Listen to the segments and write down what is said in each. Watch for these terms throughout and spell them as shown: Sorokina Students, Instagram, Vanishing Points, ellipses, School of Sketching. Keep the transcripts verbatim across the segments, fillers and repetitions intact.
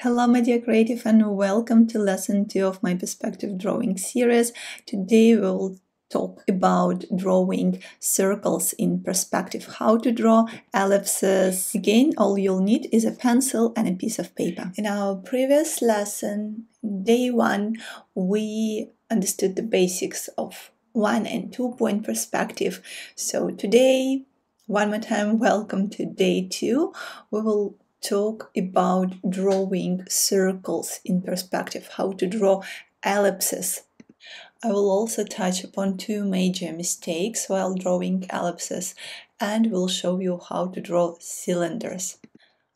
Hello my dear creative, and welcome to lesson two of my perspective drawing series. Today we will talk about drawing circles in perspective, how to draw ellipses. Again, all you'll need is a pencil and a piece of paper. In our previous lesson, day one, we understood the basics of one and two point perspective. So today, one more time, welcome to day two. We will talk about drawing circles in perspective, how to draw ellipses. I will also touch upon two major mistakes while drawing ellipses, and will show you how to draw cylinders.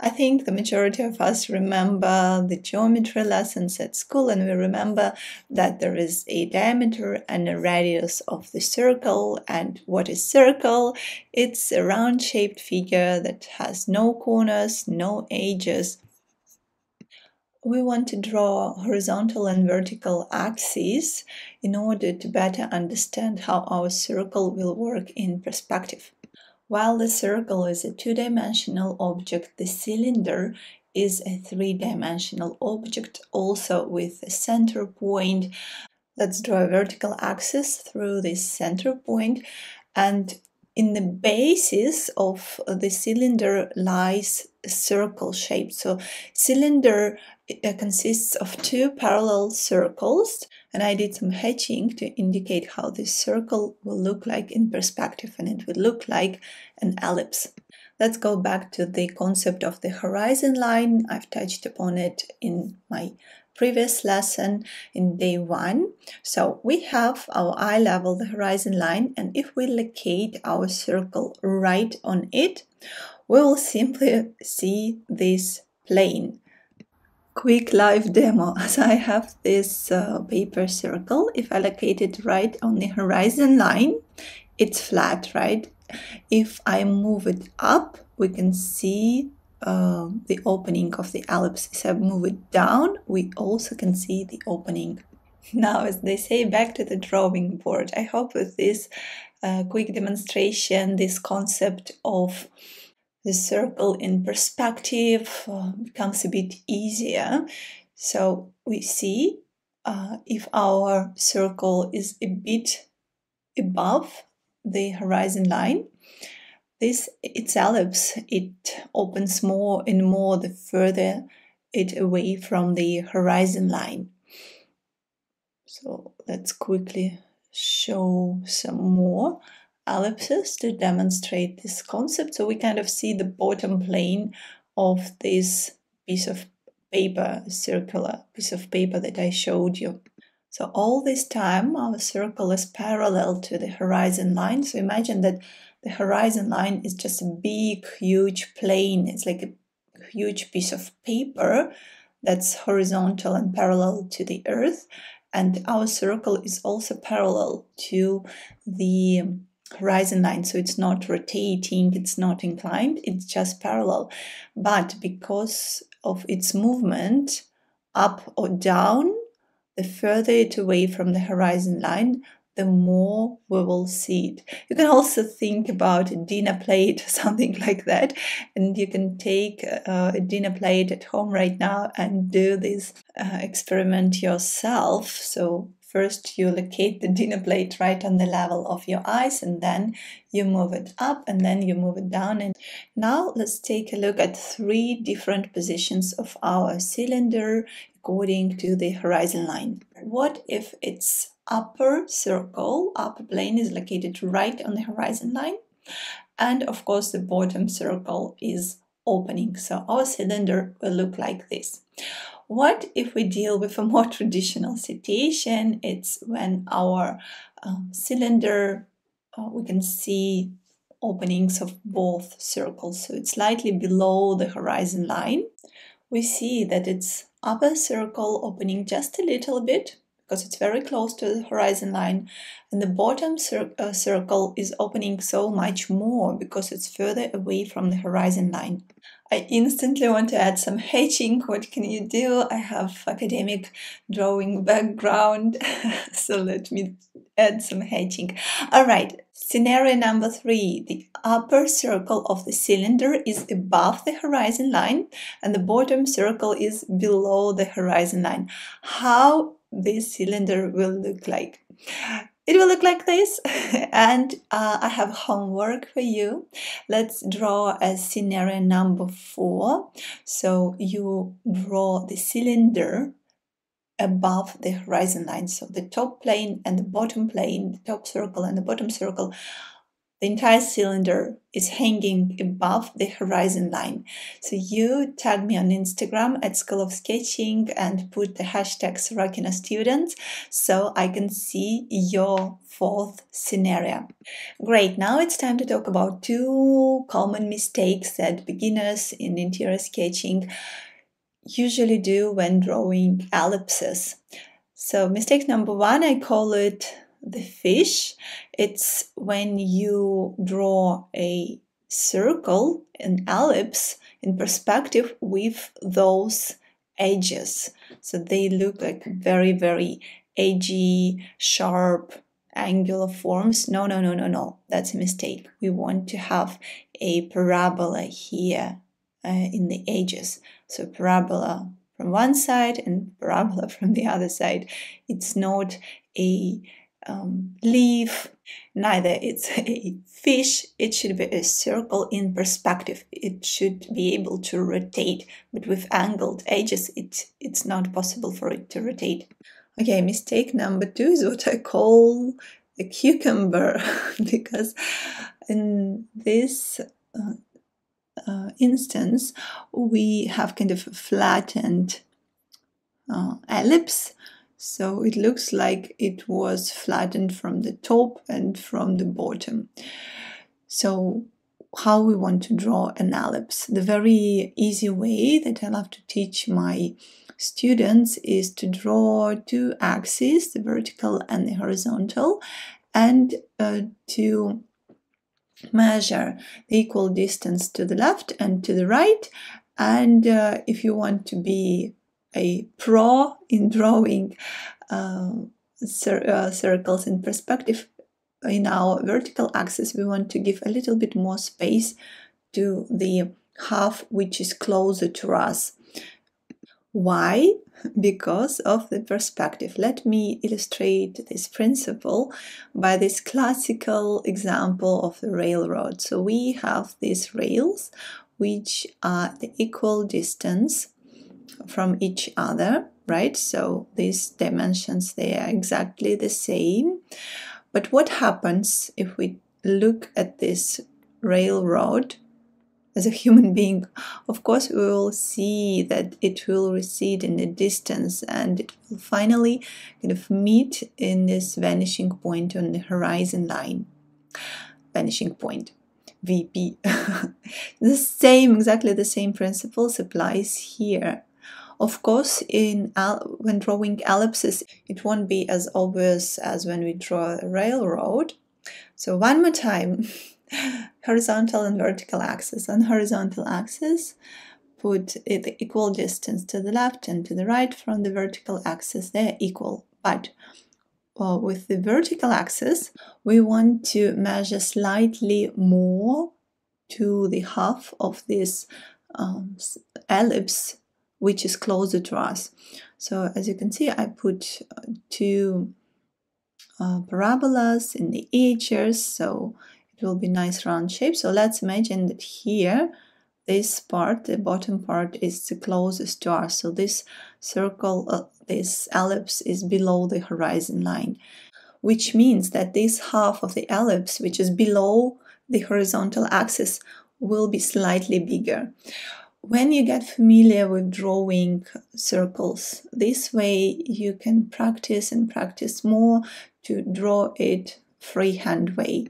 I think the majority of us remember the geometry lessons at school, and we remember that there is a diameter and a radius of the circle. And what is circle? It's a round-shaped figure that has no corners, no edges. We want to draw horizontal and vertical axes in order to better understand how our circle will work in perspective. While the circle is a two-dimensional object, the cylinder is a three-dimensional object, also with a center point. Let's draw a vertical axis through this center point, and in the basis of the cylinder lies a circle shape. So cylinder consists of two parallel circles, and I did some hatching to indicate how this circle will look like in perspective, and it would look like an ellipse. Let's go back to the concept of the horizon line. I've touched upon it in my previous lesson in day one. So we have our eye level, the horizon line, and if we locate our circle right on it, we will simply see this plane. Quick live demo. So I have this uh, paper circle. If I locate it right on the horizon line, it's flat, right? If I move it up, we can see uh, the opening of the ellipse. If I move it down, we also can see the opening. Now, as they say, back to the drawing board. I hope with this uh, quick demonstration, this concept of the circle in perspective uh, becomes a bit easier. So we see uh, if our circle is a bit above the horizon line, this its ellipse, it opens more and more the further it away from the horizon line. So let's quickly show some more ellipses to demonstrate this concept. So we kind of see the bottom plane of this piece of paper, circular piece of paper that I showed you. So all this time our circle is parallel to the horizon line. So imagine that the horizon line is just a big, huge plane. It's like a huge piece of paper that's horizontal and parallel to the earth. And our circle is also parallel to the horizon line, so it's not rotating, it's not inclined, it's just parallel. But because of its movement up or down, the further it away from the horizon line, the more we will see it. You can also think about a dinner plate or something like that, and you can take uh, a dinner plate at home right now and do this uh, experiment yourself. So first, you locate the dinner plate right on the level of your eyes, and then you move it up, and then you move it down. And now let's take a look at three different positions of our cylinder according to the horizon line. What if its upper circle, upper plane, is located right on the horizon line? And of course, the bottom circle is opening. So our cylinder will look like this. What if we deal with a more traditional situation? It's when our um, cylinder, uh, we can see openings of both circles. So it's slightly below the horizon line. We see that its upper circle opening just a little bit because it's very close to the horizon line. And the bottom cir uh, circle is opening so much more because it's further away from the horizon line. I instantly want to add some hatching. What can you do? I have academic drawing background, so let me add some hatching. All right, scenario number three. The upper circle of the cylinder is above the horizon line, and the bottom circle is below the horizon line. How this cylinder will look like? It will look like this, and uh, I have homework for you. Let's draw a scenario number four. So you draw the cylinder above the horizon line. So the top plane and the bottom plane, the top circle and the bottom circle, the entire cylinder is hanging above the horizon line. So you tag me on Instagram at School of Sketching and put the hashtag Sorokina Students so I can see your fourth scenario. Great, now it's time to talk about two common mistakes that beginners in interior sketching usually do when drawing ellipses. So mistake number one, I call it the fish. It's when you draw a circle, an ellipse, in perspective with those edges. So they look like very, very edgy, sharp, angular forms. No, no, no, no, no. That's a mistake. We want to have a parabola here uh, in the edges. So parabola from one side and parabola from the other side. It's not a Um, leaf, neither it's a fish. It should be a circle in perspective. It should be able to rotate, but with angled edges it it's not possible for it to rotate. Okay, mistake number two is what I call the cucumber because in this uh, uh, instance we have kind of a flattened uh, ellipse. So it looks like it was flattened from the top and from the bottom. So how we want to draw an ellipse? The very easy way that I love to teach my students is to draw two axes, the vertical and the horizontal, and uh, to measure the equal distance to the left and to the right. And uh, if you want to be a pro in drawing uh, cir uh, circles in perspective, in our vertical axis we want to give a little bit more space to the half which is closer to us. Why? Because of the perspective. Let me illustrate this principle by this classical example of the railroad. So we have these rails which are the equal distance from each other, right? So these dimensions, they are exactly the same. But what happens if we look at this railroad as a human being? Of course, we will see that it will recede in the distance and it will finally kind of meet in this vanishing point on the horizon line. Vanishing point. V P. The same, exactly the same principle applies here. Of course, in when drawing ellipses, it won't be as obvious as when we draw a railroad. So one more time, horizontal and vertical axis. On horizontal axis, put the equal distance to the left and to the right from the vertical axis. They're equal, but well, with the vertical axis, we want to measure slightly more to the half of this um, ellipse, which is closer to us. So as you can see, I put two uh, parabolas in the edges, so it will be nice round shape. So let's imagine that here, this part, the bottom part, is the closest to us. So this circle, uh, this ellipse is below the horizon line, which means that this half of the ellipse, which is below the horizontal axis, will be slightly bigger. When you get familiar with drawing circles this way, you can practice and practice more to draw it freehand way.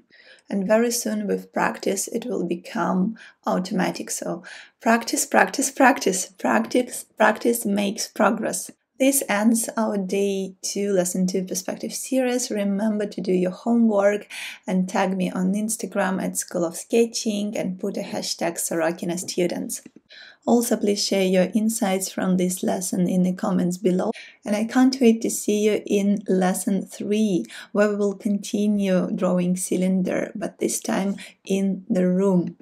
And very soon with practice, it will become automatic. So practice, practice, practice, practice, practice makes progress. This ends our day two, lesson two perspective series. Remember to do your homework and tag me on Instagram at School of Sketching and put a hashtag Sorokina Students. Also, please share your insights from this lesson in the comments below. And I can't wait to see you in lesson three, where we will continue drawing cylinder, but this time in the room.